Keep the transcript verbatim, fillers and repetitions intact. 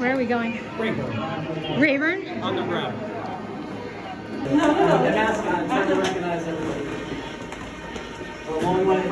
Where are we going? Rayburn. Rayburn? On the road. No, no, no, the mascots. I recognize everybody. For a long way.